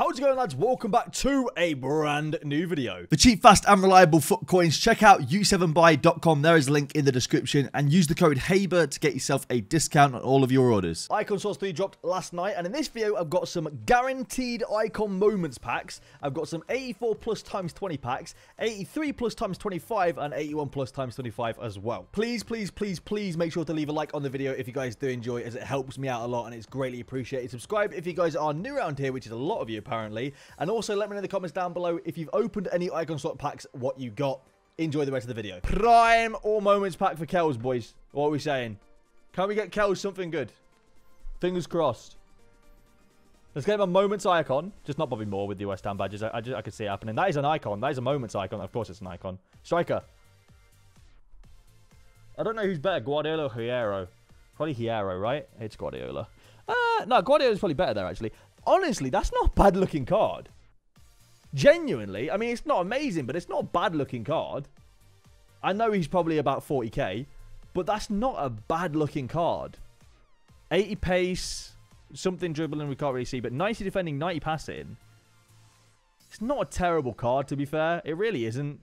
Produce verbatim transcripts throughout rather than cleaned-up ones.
How's it going, lads? Welcome back to a brand new video. For cheap, fast and reliable foot coins, check out u seven buy dot com. There is a link in the description and use the code HABER to get yourself a discount on all of your orders. Icon Swaps three dropped last night, and in this video I've got some guaranteed icon moments packs. I've got some eighty-four plus times twenty packs, eighty-three plus times twenty-five and eighty-one plus times twenty-five as well. Please, please, please, please make sure to leave a like on the video if you guys do enjoy, as it helps me out a lot and it's greatly appreciated. Subscribe if you guys are new around here, which is a lot of you apparently, and also let me know in the comments down below if you've opened any icon slot packs, what you got. Enjoy the rest of the video. Prime or moments pack for Kells, boys. What are we saying? Can we get Kells something good? Fingers crossed. Let's get him a moments icon. Just not Bobby Moore with the West Ham badges. I, I, just, I could see it happening. That is an icon. That is a moments icon. Of course it's an icon. Striker. I don't know who's better, Guardiola or Hierro. Probably Hierro, right? It's Guardiola. Uh, no, Guardiola's probably better there, actually. Honestly, that's not a bad-looking card. Genuinely. I mean, it's not amazing, but it's not a bad-looking card. I know he's probably about forty K, but that's not a bad-looking card. eighty pace, something dribbling we can't really see, but ninety defending, ninety passing. It's not a terrible card, to be fair. It really isn't.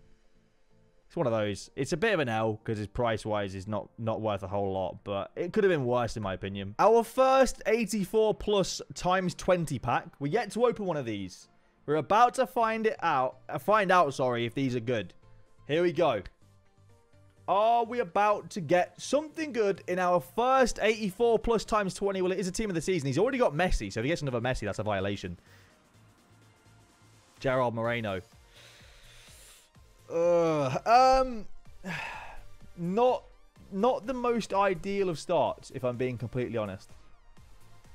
It's one of those. It's a bit of an L because his price-wise is not, not worth a whole lot, but it could have been worse in my opinion. Our first eighty-four plus times twenty pack. We're yet to open one of these. We're about to find it out. Uh, find out, sorry, if these are good. Here we go. Are we about to get something good in our first eighty-four plus times twenty? Well, it is a team of the season. He's already got Messi, so if he gets another Messi, that's a violation. Gerard Moreno. Uh, um, not, not the most ideal of starts, if I'm being completely honest.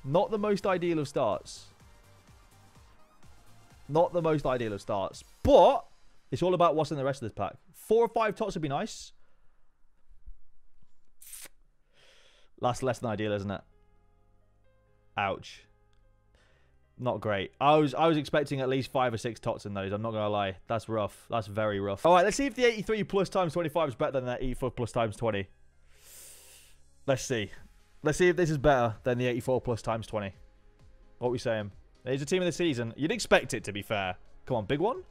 Not the most ideal of starts. Not the most ideal of starts. But it's all about what's in the rest of this pack. Four or five tots would be nice. That's less than ideal, isn't it? Ouch. Not great. I was I was expecting at least five or six tots in those. I'm not going to lie. That's rough. That's very rough. All right, let's see if the eighty-three plus times twenty-five is better than that eighty-four plus times twenty. Let's see. Let's see if this is better than the eighty-four plus times twenty. What are we saying? There's a team of the season. You'd expect it, to be fair. Come on, big one.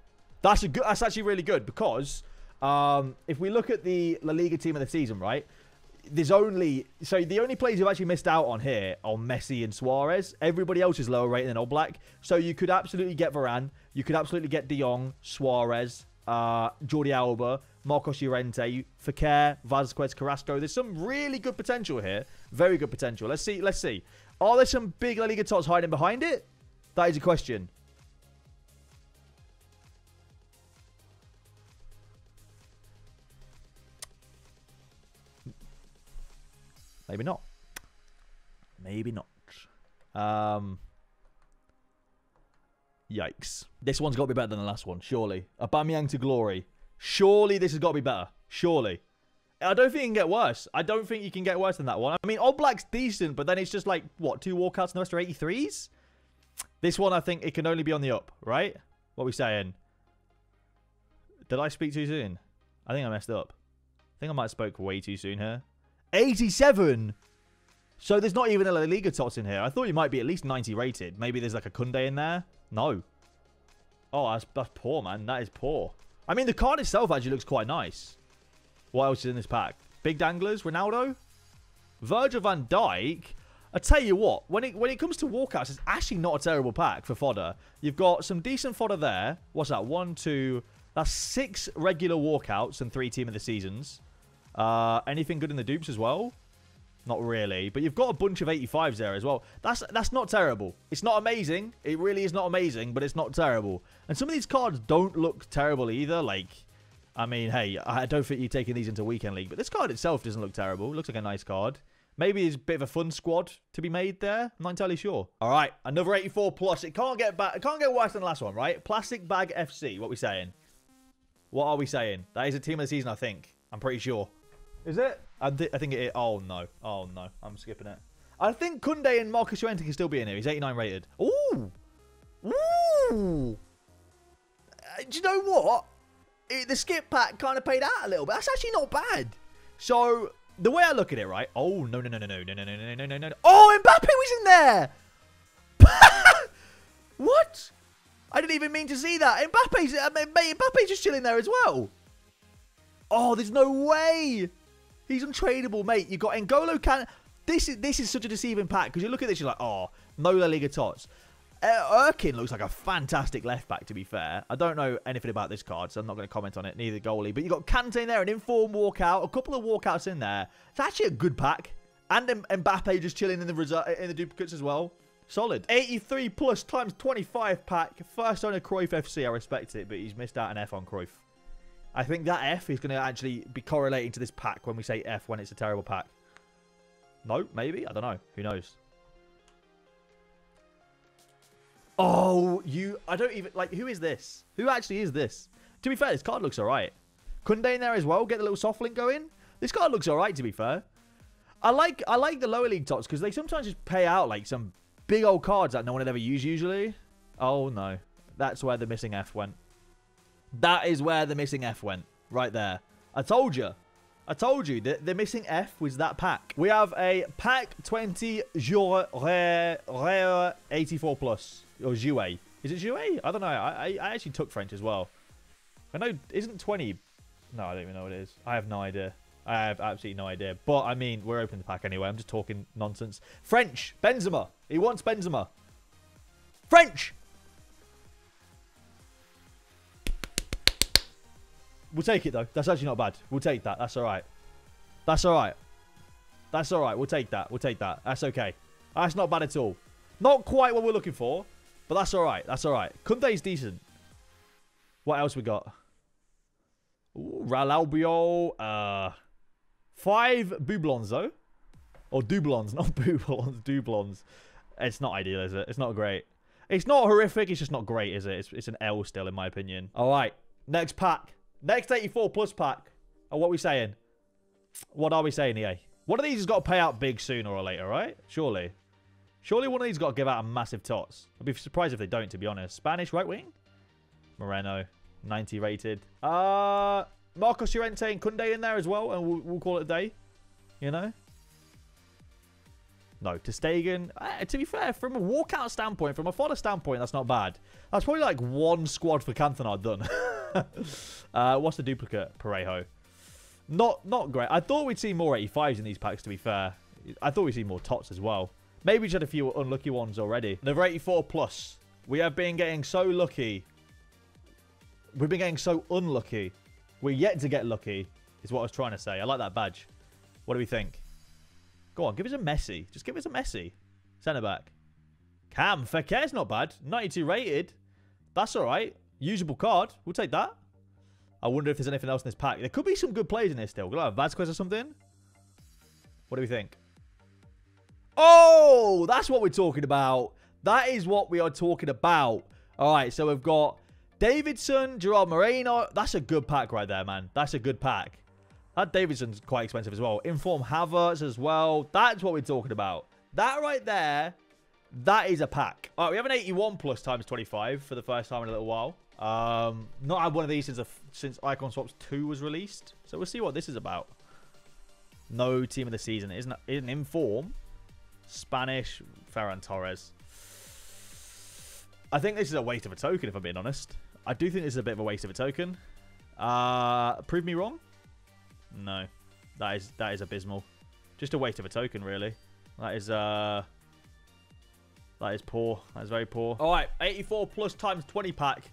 That's a good. That's actually really good because um, if we look at the La Liga team of the season, right? There's only... So, the only players you've actually missed out on here are Messi and Suarez. Everybody else is lower rated than Oblak. So, you could absolutely get Varane. You could absolutely get De Jong, Suarez, uh, Jordi Alba, Marcos Llorente, Fekir, Vasquez, Carrasco. There's some really good potential here. Very good potential. Let's see. Let's see. Are there some big La Liga tots hiding behind it? That is a question. Maybe not. Maybe not. Um, yikes. This one's got to be better than the last one, surely. Aubameyang to glory. Surely this has got to be better. Surely. I don't think you can get worse. I don't think you can get worse than that one. I mean, Oblak's decent, but then it's just like, what, two walkouts and the rest are eighty-threes? This one, I think it can only be on the up, right? What are we saying? Did I speak too soon? I think I messed up. I think I might have spoke way too soon here. eighty-seven. So there's not even a La Liga tots in here. I thought you might be at least ninety rated. Maybe there's like a Kunde in there. No. Oh, that's, that's poor, man. That is poor. I mean, the card itself actually looks quite nice. What else is in this pack? Big danglers, Ronaldo, Virgil van Dijk. I tell you what, when it when it comes to walkouts, it's actually not a terrible pack for fodder. You've got some decent fodder there. What's that? One, two. That's six regular walkouts and three team of the seasons. Uh, anything good in the dupes as well? Not really, but you've got a bunch of eighty-fives there as well. That's that's not terrible. It's not amazing. It really is not amazing, but it's not terrible. And some of these cards don't look terrible either. Like, I mean, hey, I don't think you're taking these into weekend league, but this card itself doesn't look terrible. It looks like a nice card. Maybe there's a bit of a fun squad to be made there. I'm not entirely sure. All right, another eighty-four plus. It can't get back. It can't get worse than the last one, right? Plastic Bag F C. What are we saying? What are we saying? That is a team of the season, I think. I'm pretty sure. Is it? I, th I think it is. Oh, no. Oh, no. I'm skipping it. I think Kunde and Marcos Llorente can still be in here. He's eighty-nine rated. Ooh. Ooh. Uh, do you know what? It, the skip pack kind of paid out a little bit. That's actually not bad. So, the way I look at it, right? Oh, no, no, no, no, no, no, no, no, no, no, no. Oh, Mbappe was in there. What? I didn't even mean to see that. Mbappe's, I mean, Mbappe's just chilling there as well. Oh, there's no way. He's untradeable, mate. You've got N'Golo Kante. This is, this is such a deceiving pack, because you look at this, you're like, oh, no La Liga tots. Uh, Erkin looks like a fantastic left-back, to be fair. I don't know anything about this card, so I'm not going to comment on it, neither goalie. But you've got Kante in there, an inform walkout, a couple of walkouts in there. It's actually a good pack. And M Mbappe just chilling in the, in the duplicates as well. Solid. eighty-three plus times twenty-five pack. First owner Cruyff F C. I respect it, but he's missed out an F on Cruyff. I think that F is going to actually be correlating to this pack when we say F, when it's a terrible pack. No, maybe? I don't know. Who knows? Oh, you... I don't even... Like, who is this? Who actually is this? To be fair, this card looks all right. Kunde in there as well. Get the little soft link going. This card looks all right, to be fair. I like, I like the lower league tots because they sometimes just pay out, like, some big old cards that no one would ever use, usually. Oh, no. That's where the missing F went. That is where the missing F went. Right there. I told you. I told you that the missing F was that pack. We have a pack twenty Jouet eighty-four plus. Or Jouet. Is it Jouet? I don't know. I, I actually took French as well. I know. Isn't twenty... No, I don't even know what it is. I have no idea. I have absolutely no idea. But, I mean, we're opening the pack anyway. I'm just talking nonsense. French. Benzema. He wants Benzema. French. We'll take it, though. That's actually not bad. We'll take that. That's all right. That's all right. That's all right. We'll take that. We'll take that. That's okay. That's not bad at all. Not quite what we're looking for, but that's all right. That's all right. Kunde's decent. What else we got? Ooh, Raul Uh Five Dublons, though. Or Dublons, not Dublons. Dublons. It's not ideal, is it? It's not great. It's not horrific. It's just not great, is it? It's, it's an L still, in my opinion. All right. Next pack. Next eighty-four plus pack. Oh, what are we saying? What are we saying, E A? One of these has got to pay out big sooner or later, right? Surely. Surely one of these has got to give out a massive tots. I'd be surprised if they don't, to be honest. Spanish right wing? Moreno. ninety rated. Uh, Marcos Llorente and Kunde in there as well. And we'll, we'll call it a day. You know? No. Ter Stegen. Uh, to be fair, from a walkout standpoint, from a fodder standpoint, that's not bad. That's probably like one squad for Cantona done. uh, what's the duplicate? Parejo. Not not great. I thought we'd see more eighty-fives in these packs, to be fair. I thought we'd see more tots as well. Maybe we just had a few unlucky ones already. Another eighty-four plus. We have been getting so lucky. We've been getting so unlucky. We're yet to get lucky, is what I was trying to say. I like that badge. What do we think? Go on, give us a Messi. Just give us a Messi. Centre-back. Cam. Fekir's not bad. ninety-two rated. That's all right. Usable card. We'll take that. I wonder if there's anything else in this pack. There could be some good players in here still. We'll have Vasquez or something. What do we think? Oh, that's what we're talking about. That is what we are talking about. All right, so we've got Davidson, Gerard Moreno. That's a good pack right there, man. That's a good pack. That Davidson's quite expensive as well. Inform Havertz as well. That's what we're talking about. That right there, that is a pack. All right, we have an eighty-one plus times twenty-five for the first time in a little while. Um, not had one of these since, a, since Icon Swaps two was released. So we'll see what this is about. No team of the season. It isn't, isn't in form. Spanish, Ferran Torres. I think this is a waste of a token, if I'm being honest. I do think this is a bit of a waste of a token. Uh, prove me wrong? No. That is, that is abysmal. Just a waste of a token, really. That is... Uh, that is poor. That is very poor. All right. eighty-four plus times twenty pack.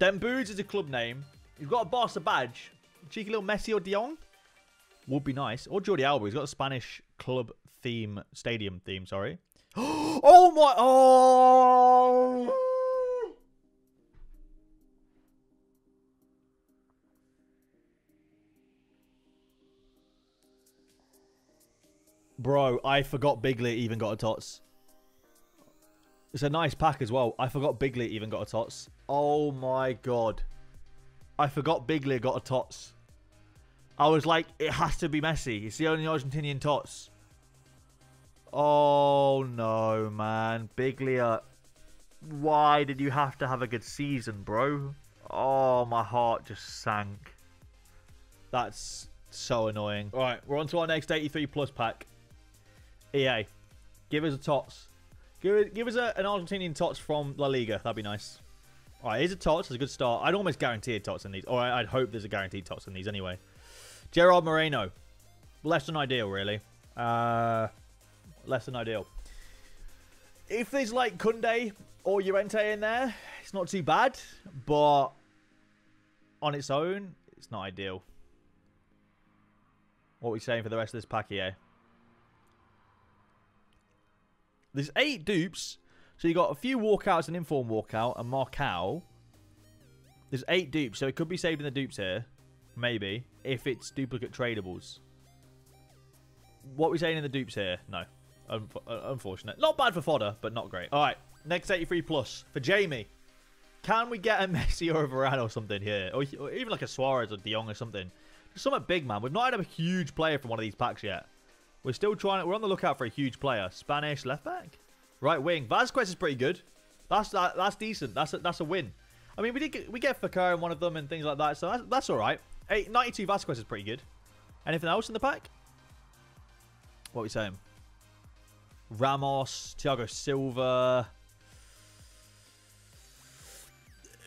Demboods is a club name. You've got a Barca badge. Cheeky little Messi or De Jong. Would be nice. Or Jordi Alba. He's got a Spanish club theme, stadium theme, sorry. Oh my. Oh. Bro, I forgot Biglia even got a tots. It's a nice pack as well. I forgot Biglia even got a tots. Oh my god. I forgot Biglia got a tots. I was like, it has to be Messi. It's the only Argentinian tots. Oh no, man. Biglia. Why did you have to have a good season, bro? Oh, my heart just sank. That's so annoying. All right, we're on to our next eighty-three plus pack. E A, give us a tots. Give, give us a, an Argentinian tots from La Liga. That'd be nice. All right, here's a Tots. That's a good start. I'd almost guarantee a Tots in these. Or I'd hope there's a guaranteed Tots in these anyway. Gerard Moreno. Less than ideal, really. Uh, less than ideal. If there's, like, Kunde or Llorente in there, it's not too bad. But on its own, it's not ideal. What are we saying for the rest of this pack here? There's eight dupes. So you got a few walkouts, an inform walkout, and Marcao. There's eight dupes, so it could be saved in the dupes here. Maybe. If it's duplicate tradables. What are we saying in the dupes here? No. Un unfortunate. Not bad for fodder, but not great. Alright, next eighty-three plus for Jamie. Can we get a Messi or a Varane or something here? Or, or even like a Suarez or De Jong or something. Just something big, man. We've not had a huge player from one of these packs yet. We're still trying it. We're on the lookout for a huge player. Spanish left back? Right wing. Vasquez is pretty good. That's that, that's decent. That's a, that's a win. I mean, we did get, we get Ficar in one of them and things like that, so that's, that's all right. Eight, ninety-two Vasquez is pretty good. Anything else in the pack? What are we saying? Ramos, Thiago Silva.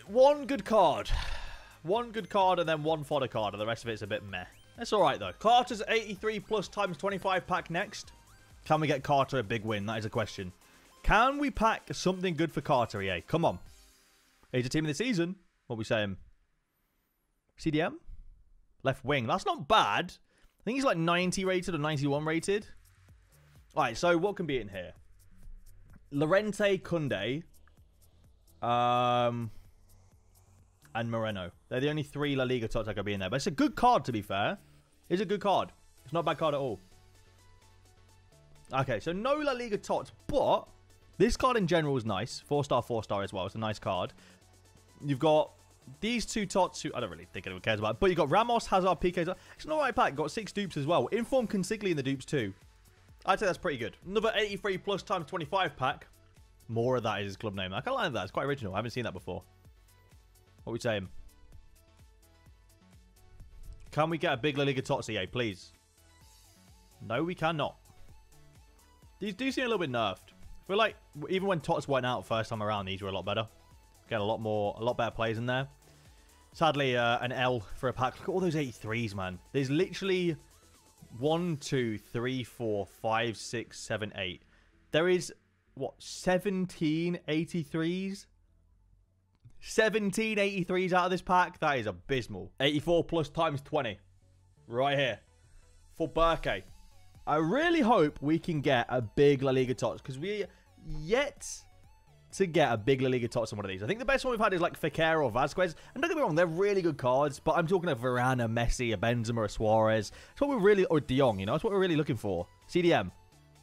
One good card. One good card and then one fodder card, and the rest of it's a bit meh. That's all right, though. Carter's eighty-three plus times twenty-five pack next. Can we get Carter a big win? That is a question. Can we pack something good for Carter, E A? Come on. He's a team of the season. What are we saying? C D M? Left wing. That's not bad. I think he's like ninety rated or ninety-one rated. All right, so what can be in here? Llorente, Kunde, um, and Moreno. They're the only three La Liga tots that could be in there. But it's a good card, to be fair. It's a good card. It's not a bad card at all. Okay, so no La Liga tots, but this card in general is nice. Four-star, four-star as well. It's a nice card. You've got these two tots who I don't really think anyone cares about, but you've got Ramos, Hazard, P Ks. It's an all right pack. Got six dupes as well. Inform Consigli in the dupes too. I'd say that's pretty good. Another eighty-three plus times twenty-five pack. More of that is his club name. I can't lie to that. It's quite original. I haven't seen that before. What are we saying? Can we get a big La Liga tots, E A, please? No, we cannot. These do seem a little bit nerfed. I feel like even when tots went out first time around, these were a lot better. Get a lot more, a lot better players in there. Sadly, uh, an L for a pack. Look at all those eighty-threes, man. There's literally one, two, three, four, five, six, seven, eight. There is, what, seventeen eighty-threes? seventeen eighty-threes out of this pack? That is abysmal. eighty-four plus times twenty. Right here. For Burke. I really hope we can get a big La Liga tots, because we yet to get a big La Liga tots on one of these. I think the best one we've had is like Fekir or Vasquez. And don't get me wrong, they're really good cards, but I'm talking a Varane, a Messi, a Benzema, a Suarez. That's what we're really, or De Jong, you know, that's what we're really looking for. C D M.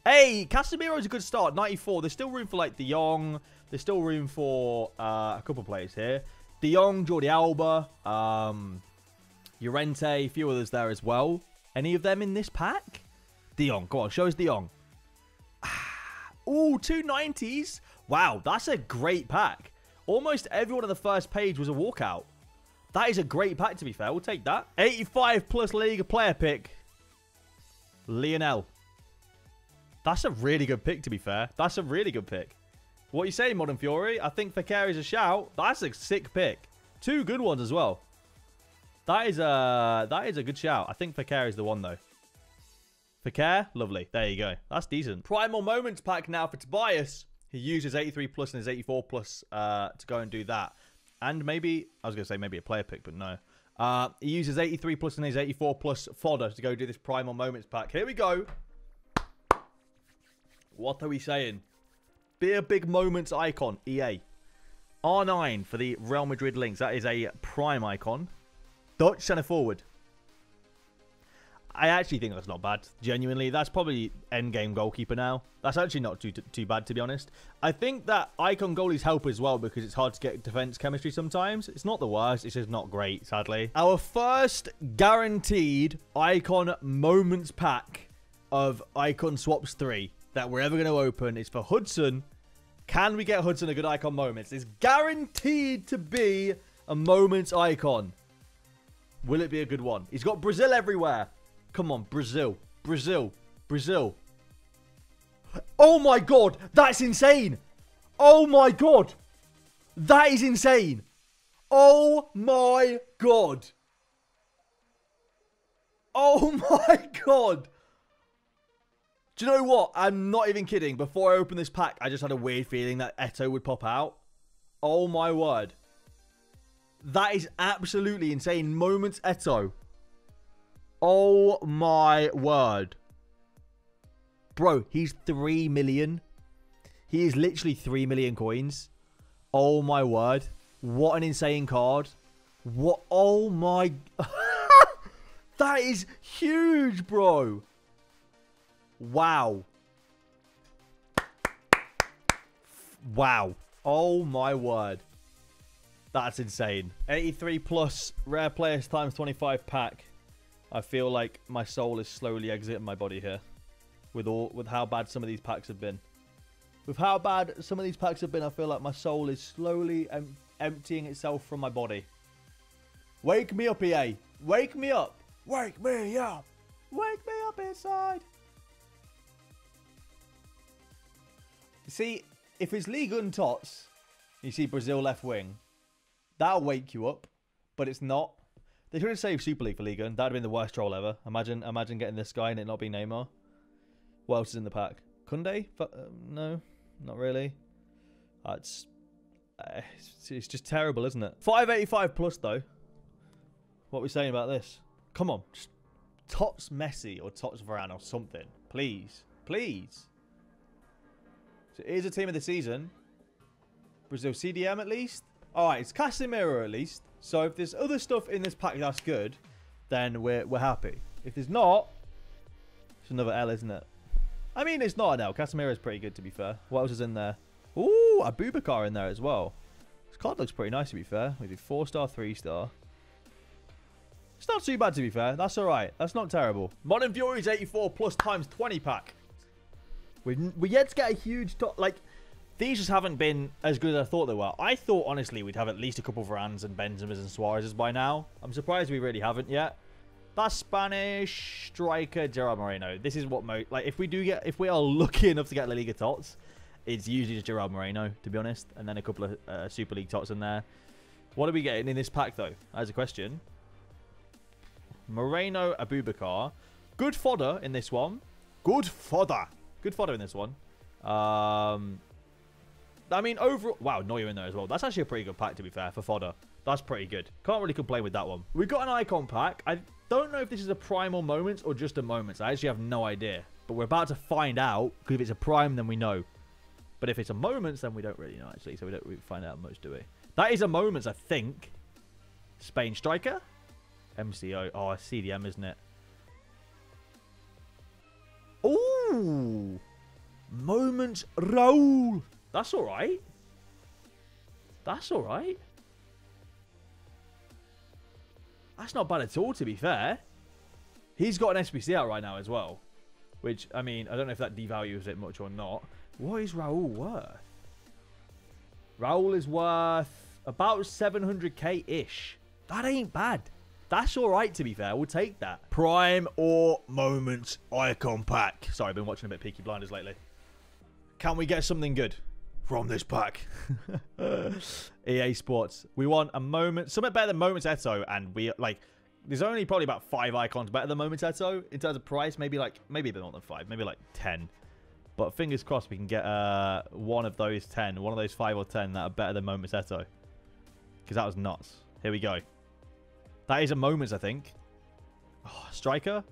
Hey, Casemiro is a good start, ninety-four. There's still room for like De Jong. There's still room for uh, a couple of players here. De Jong, Jordi Alba, um, Llorente, a few others there as well. Any of them in this pack? De Jong, go on, show us De Jong. Ah, ooh, two nineties. Wow, that's a great pack. Almost everyone on the first page was a walkout. That is a great pack, to be fair. We'll take that. eighty-five plus La Liga player pick. Lionel. That's a really good pick, to be fair. That's a really good pick. What are you saying, Modern Fury? I think Fakir is a shout. That's a sick pick. Two good ones as well. That is a, that is a good shout. I think Fakir is the one, though. Fakir, lovely. There you go. That's decent. Primal Moments pack now for Tobias. He used his eighty-three plus and his eighty-four plus uh, to go and do that. And maybe, I was going to say maybe a player pick, but no. Uh, he used his eighty-three plus and his eighty-four plus fodder to go do this Primal Moments pack. Here we go. What are we saying? Be a big Moments icon, E A. R nine for the Real Madrid links. That is a prime icon. Dutch centre forward. I actually think that's not bad. Genuinely, that's probably endgame goalkeeper now. That's actually not too, too bad, to be honest. I think that icon goalies help as well because it's hard to get defense chemistry sometimes. It's not the worst. It's just not great, sadly. Our first guaranteed icon moments pack of Icon Swaps three that we're ever going to open is for Hudson. Can we get Hudson a good icon moments? It's guaranteed to be a moments icon. Will it be a good one? He's got Brazil everywhere. Come on, Brazil, Brazil, Brazil. Oh my God, that's insane. Oh my God. That is insane. Oh my god. Oh my god. Do you know what? I'm not even kidding. Before I opened this pack, I just had a weird feeling that Eto'o would pop out. Oh my word. That is absolutely insane. Moments Eto'o. Oh my word. Bro, he's three million. He is literally three million coins. Oh my word. What an insane card. What? Oh my. That is huge, bro. Wow. Wow. Oh my word. That's insane. eighty-three plus rare players times twenty-five pack. I feel like my soul is slowly exiting my body here. With all, with how bad some of these packs have been. With how bad some of these packs have been, I feel like my soul is slowly em emptying itself from my body. Wake me up, E A. Wake me up. Wake me up. Wake me up inside. See, if it's League and Tots, you see Brazil left wing. That'll wake you up, but it's not. They should have saved Super League for Liga, and that'd have been the worst troll ever. Imagine imagine getting this guy and it not be Neymar. What else is in the pack? Kunde? F uh, no, not really. Uh, it's, uh, it's, it's just terrible, isn't it? five eighty-five plus, though. What are we saying about this? Come on. Just Tots Messi or Tots Varane or something. Please. Please. So here's a team of the season. Brazil C D M at least. All right, it's Casemiro at least. So if there's other stuff in this pack that's good, then we're, we're happy. If there's not, it's another L, isn't it? I mean, it's not an L. Casemiro is pretty good, to be fair. What else is in there? Ooh, a Abubakar in there as well. This card looks pretty nice, to be fair. We did four-star, three-star. It's not too bad, to be fair. That's all right. That's not terrible. Modern Furies eighty-four plus times twenty pack. We we yet to get a huge top. Like, these just haven't been as good as I thought they were. I thought, honestly, we'd have at least a couple of Varanes and Benzemas and Suarez's by now. I'm surprised we really haven't yet. That's Spanish striker Gerard Moreno. This is what mo like if we do get if we are lucky enough to get La Liga Tots, it's usually just Gerard Moreno, to be honest, and then a couple of uh, Super League Tots in there. What are we getting in this pack though? As a question. Moreno, Abubakar, good fodder in this one. Good fodder. Good fodder in this one. Um, I mean overall, wow, Neuer in there as well. That's actually a pretty good pack, to be fair, for fodder. That's pretty good. Can't really complain with that one. We've got an icon pack. I don't know if this is a Primal Moments or just a Moments. I actually have no idea. But we're about to find out, because if it's a Prime, then we know. But if it's a Moments, then we don't really know, actually. So we don't really find out much, do we? That is a Moments, I think. Spain striker? M C O. Oh, C D M, isn't it? Ooh! Moments Raul. That's all right. That's all right. That's not bad at all, to be fair. He's got an S B C out right now as well. Which, I mean, I don't know if that devalues it much or not. What is Raul worth? Raul is worth about seven hundred K-ish. That ain't bad. That's all right, to be fair. We'll take that. Prime or Moments Icon Pack. Sorry, I've been watching a bit Peaky Blinders lately. Can we get something good from this pack? E A Sports. We want a moment, something better than Moments Eto'o, and we like. There's only probably about five icons better than Moments Eto'o in terms of price. Maybe like, maybe a bit more than five, maybe like ten. But fingers crossed, we can get uh one of those ten, one of those five or ten that are better than Moments Eto'o, because that was nuts. Here we go. That is a Moments, I think. Oh, striker.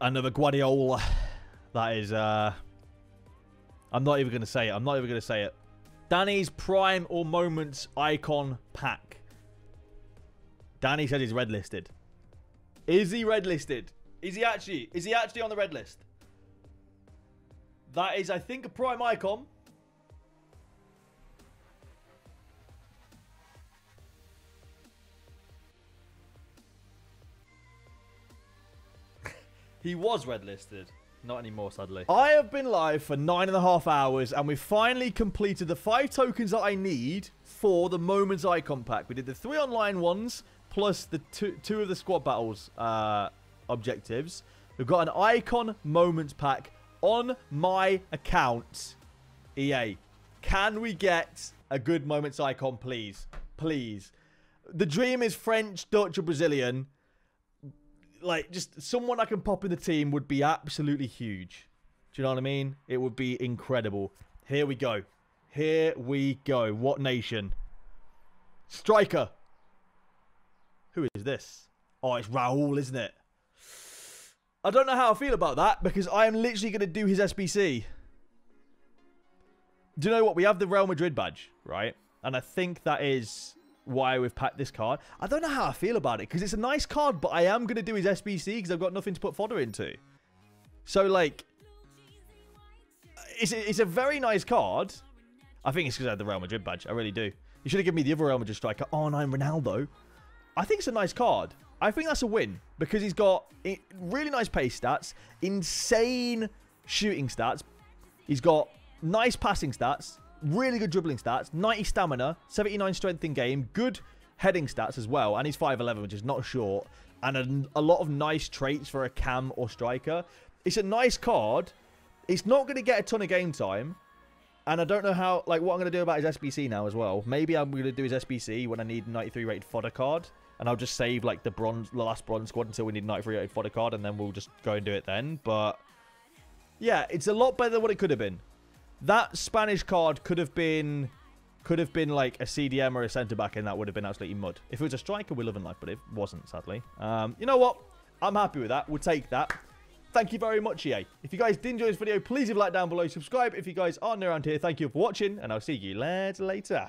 Another Guardiola. That is, uh... I'm not even going to say it. I'm not even going to say it. Danny's Prime or Moments Icon Pack. Danny said he's red listed. Is he red listed? Is he actually? Is he actually on the red list? That is, I think, a Prime Icon. He was red listed. Not anymore, sadly. I have been live for nine and a half hours, and we've finally completed the five tokens that I need for the Moments Icon Pack. We did the three online ones, plus the two, two of the squad battles uh, objectives. We've got an Icon Moments Pack on my account, E A. Can we get a good moments icon, please? Please. The dream is French, Dutch, or Brazilian. Like, just someone I can pop in the team would be absolutely huge. Do you know what I mean? It would be incredible. Here we go. Here we go. What nation? Striker. Who is this? Oh, it's Raul, isn't it? I don't know how I feel about that because I am literally going to do his S B C. Do you know what? We have the Real Madrid badge, right? And I think that is why we've packed this card. I don't know how I feel about it because it's a nice card, but I am going to do his S B C because I've got nothing to put fodder into. So, like, it's, it's a very nice card. I think it's because I had the Real Madrid badge. I really do. You should have given me the other Real Madrid striker. Oh, and I'm Ronaldo. I think it's a nice card. I think that's a win because he's got really nice pace stats, insane shooting stats. He's got nice passing stats, really good dribbling stats, ninety stamina, seventy-nine strength in game, good heading stats as well, and he's five eleven, which is not short, and a, a lot of nice traits for a cam or striker. It's a nice card. It's not going to get a ton of game time, and I don't know how, like, what I'm going to do about his S B C now as well. Maybe I'm going to do his S B C when I need ninety-three rated fodder card, and I'll just save, like, the bronze, the last bronze squad until we need ninety-three rated fodder card, and then we'll just go and do it then. But yeah, it's a lot better than what it could have been. That Spanish card could have been, could have been like a C D M or a centre-back, and that would have been absolutely mud. If it was a striker, we'd love and life, but it wasn't, sadly. Um, you know what? I'm happy with that. We'll take that. Thank you very much, E A. If you guys did enjoy this video, please leave a like down below. Subscribe if you guys are new around here. Thank you for watching, and I'll see you lads later.